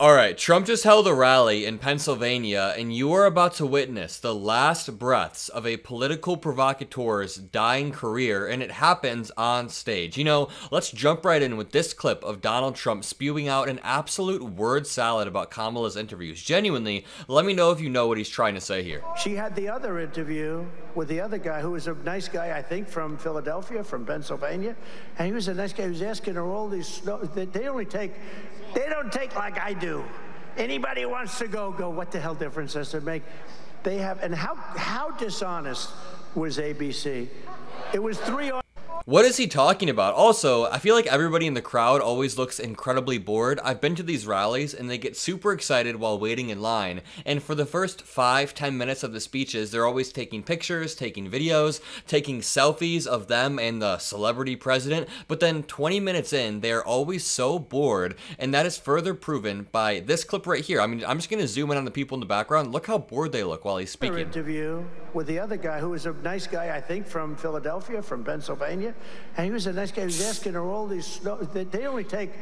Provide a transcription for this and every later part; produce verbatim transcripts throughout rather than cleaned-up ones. All right, Trump just held a rally in Pennsylvania, and you are about to witness the last breaths of a political provocateur's dying career, and it happens on stage. You know, let's jump right in with this clip of Donald Trump spewing out an absolute word salad about Kamala's interviews. Genuinely, let me know if you know what he's trying to say here. She had the other interview with the other guy, who was a nice guy, I think, from Philadelphia, from Pennsylvania, and he was a nice guy who was asking her all these snow. They only take, they don't take like I do. Anybody who wants to go, go, what the hell difference does it make? They have, and how, how dishonest was A B C? It was three... What is he talking about? Also, I feel like everybody in the crowd always looks incredibly bored. I've been to these rallies and they get super excited while waiting in line. And for the first five, ten minutes of the speeches, they're always taking pictures, taking videos, taking selfies of them and the celebrity president. But then twenty minutes in, they're always so bored. And that is further proven by this clip right here. I mean, I'm just going to zoom in on the people in the background. Look how bored they look while he's speaking. Interview with the other guy, who was a nice guy, I think, from Philadelphia, from Pennsylvania. And he was a nice guy. He was asking her all these snow. They, they only take...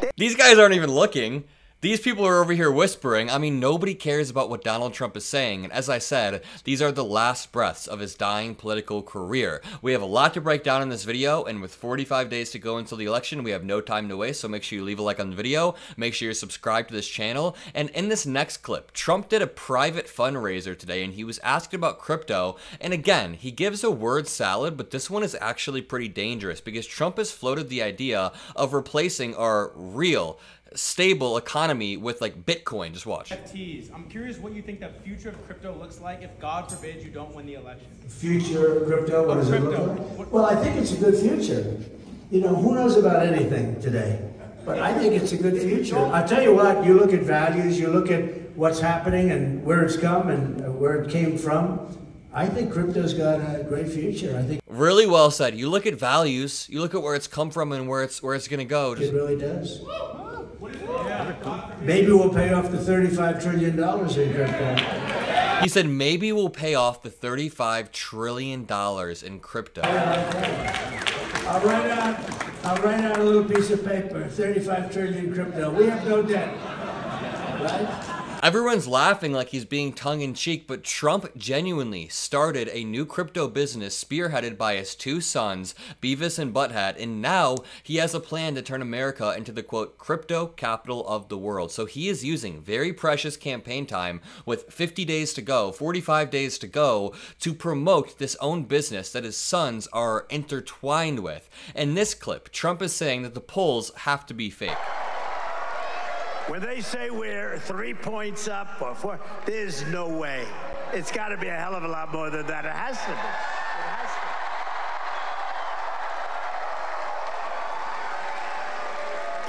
They these guys aren't even looking. These people are over here whispering. I mean, nobody cares about what Donald Trump is saying. And as I said, these are the last breaths of his dying political career. We have a lot to break down in this video. And with forty-five days to go until the election, we have no time to waste. So make sure you leave a like on the video. Make sure you're subscribed to this channel. And in this next clip, Trump did a private fundraiser today. And he was asked about crypto. And again, he gives a word salad. But this one is actually pretty dangerous, because Trump has floated the idea of replacing our real stable economy with like Bitcoin. Just watch. N F Ts. I'm curious what you think the future of crypto looks like if, God forbid, you don't win the election. Future crypto? What does it look like? Well, I think it's a good future. You know, who knows about anything today? But I think it's a good future. I'll tell you what, you look at values, you look at what's happening and where it's come and where it came from. I think crypto's got a great future. I think really well said. You look at values, you look at where it's come from and where it's where it's going to go. It really does. Maybe we'll pay off the thirty-five trillion dollars in crypto. He said, maybe we'll pay off the thirty-five trillion dollars in crypto. I'll write out, I'll write out a little piece of paper, thirty-five trillion dollars crypto. We have no debt, right? Everyone's laughing like he's being tongue-in-cheek, but Trump genuinely started a new crypto business spearheaded by his two sons, Beavis and Butthead, and now he has a plan to turn America into the, quote, crypto capital of the world. So he is using very precious campaign time with fifty days to go, forty-five days to go, to promote this own business that his sons are intertwined with. In this clip, Trump is saying that the polls have to be fake. When they say we're three points up or four, there's no way. It's got to be a hell of a lot more than that. It has to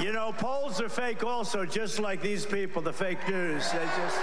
be. It has to be. You know, polls are fake also, just like these people, the fake news. They just...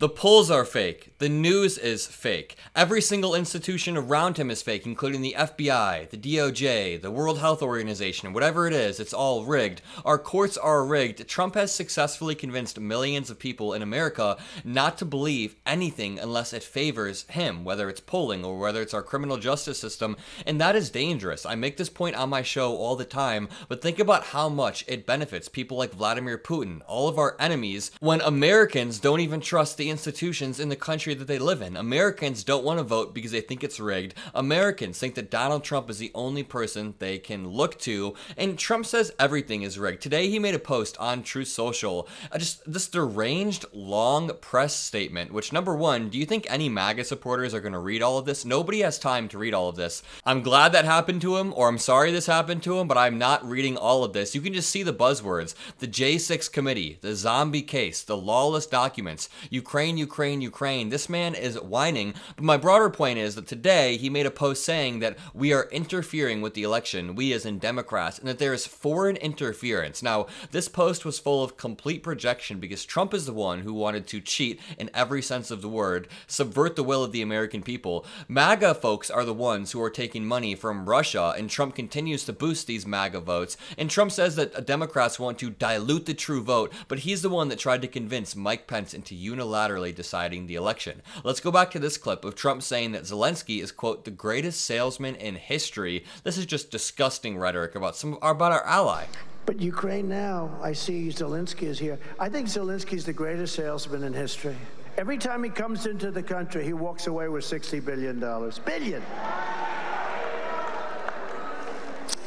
The polls are fake. The news is fake. Every single institution around him is fake, including the F B I, the D O J, the World Health Organization, whatever it is, it's all rigged. Our courts are rigged. Trump has successfully convinced millions of people in America not to believe anything unless it favors him, whether it's polling or whether it's our criminal justice system, and that is dangerous. I make this point on my show all the time, but think about how much it benefits people like Vladimir Putin, all of our enemies, when Americans don't even trust the institutions in the country that they live in. Americans don't want to vote because they think it's rigged. Americans think that Donald Trump is the only person they can look to, and Trump says everything is rigged. Today he made a post on Truth Social, uh, just this deranged long press statement, which, number one, do you think any MAGA supporters are going to read all of this? Nobody has time to read all of this. I'm glad that happened to him, or I'm sorry this happened to him, but I'm not reading all of this. You can just see the buzzwords, the J six committee, the zombie case, the lawless documents, Ukraine Ukraine, Ukraine. This man is whining. But my broader point is that today he made a post saying that we are interfering with the election, we as in Democrats, and that there is foreign interference. Now, this post was full of complete projection because Trump is the one who wanted to cheat in every sense of the word, subvert the will of the American people. MAGA folks are the ones who are taking money from Russia, and Trump continues to boost these MAGA votes. And Trump says that Democrats want to dilute the true vote, but he's the one that tried to convince Mike Pence into unilateral deciding the election. Let's go back to this clip of Trump saying that Zelensky is, quote, the greatest salesman in history. This is just disgusting rhetoric about some about our ally. But Ukraine now, I see Zelensky is here. I think Zelensky's the greatest salesman in history. Every time he comes into the country, he walks away with sixty billion dollars. Billion!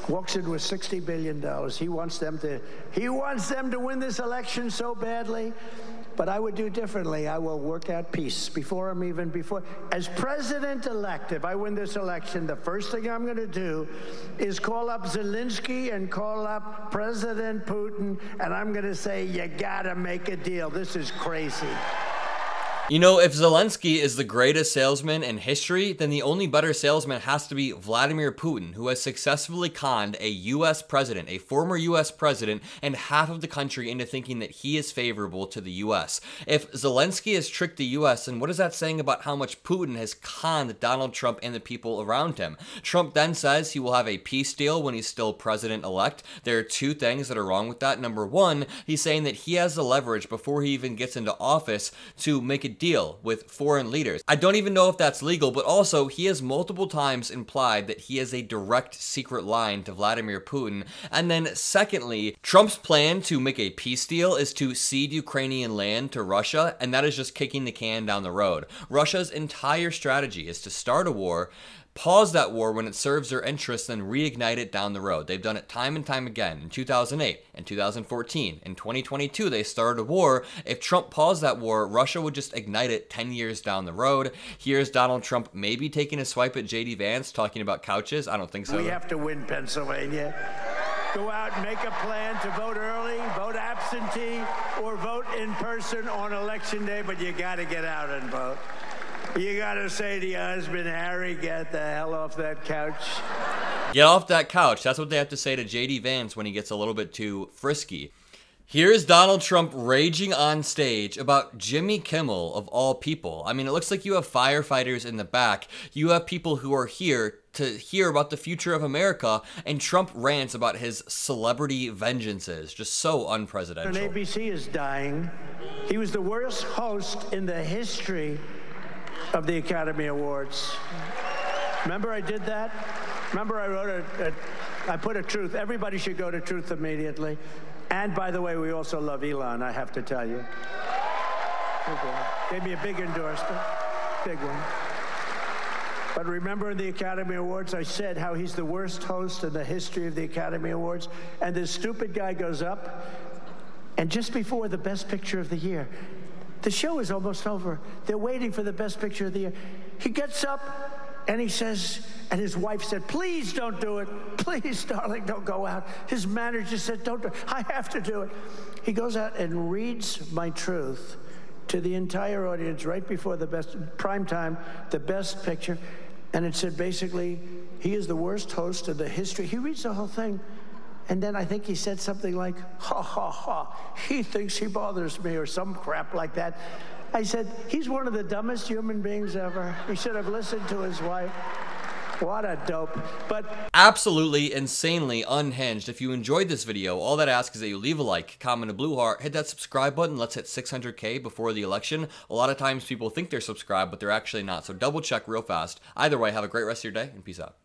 Walks in with sixty billion dollars. He wants them to, he wants them to win this election so badly. But I would do differently. I will work out peace before I'm even before. As president-elect, if I win this election, the first thing I'm going to do is call up Zelensky and call up President Putin, and I'm going to say, you got to make a deal. This is crazy. You know, if Zelensky is the greatest salesman in history, then the only better salesman has to be Vladimir Putin, who has successfully conned a U S president, a former U S president, and half of the country into thinking that he is favorable to the U S. If Zelensky has tricked the U S, then what is that saying about how much Putin has conned Donald Trump and the people around him? Trump then says he will have a peace deal when he's still president-elect. There are two things that are wrong with that. Number one, he's saying that he has the leverage before he even gets into office to make a deal with foreign leaders. I don't even know if that's legal, but also he has multiple times implied that he has a direct secret line to Vladimir Putin. And then secondly, Trump's plan to make a peace deal is to cede Ukrainian land to Russia, and that is just kicking the can down the road. Russia's entire strategy is to start a war, pause that war when it serves their interests, then reignite it down the road. They've done it time and time again. In two thousand eight, in two thousand fourteen, in twenty twenty-two, they started a war. If Trump paused that war, Russia would just ignite it ten years down the road. Here's Donald Trump maybe taking a swipe at J D Vance talking about couches. I don't think so. We have to win Pennsylvania. Go out and make a plan to vote early, vote absentee, or vote in person on election day, but you got to get out and vote. You gotta say to your husband, Harry, get the hell off that couch. Get off that couch. That's what they have to say to J D Vance when he gets a little bit too frisky. Here's Donald Trump raging on stage about Jimmy Kimmel, of all people. I mean, it looks like you have firefighters in the back. You have people who are here to hear about the future of America, and Trump rants about his celebrity vengeances. Just so unprecedented. And A B C is dying. He was the worst host in the history of the Academy Awards. Remember I did that? Remember I wrote a, a, I put a truth, everybody should go to Truth immediately. And by the way, we also love Elon, I have to tell you. Okay. Gave me a big endorsement, big one. But remember in the Academy Awards, I said how he's the worst host in the history of the Academy Awards, and this stupid guy goes up, and just before the best picture of the year, the show is almost over. They're waiting for the best picture of the year. He gets up and he says, and his wife said, please don't do it. Please, darling, don't go out. His manager said, don't do it. I have to do it. He goes out and reads my truth to the entire audience right before the best, prime time, the best picture. And it said, basically, he is the worst host of the history. He reads the whole thing. And then I think he said something like, ha, ha, ha, he thinks he bothers me, or some crap like that. I said, he's one of the dumbest human beings ever. He should have listened to his wife. What a dope. But absolutely insanely unhinged. If you enjoyed this video, all that I ask is that you leave a like, comment a blue heart, hit that subscribe button. Let's hit six hundred K before the election. A lot of times people think they're subscribed, but they're actually not. So double check real fast. Either way, have a great rest of your day and peace out.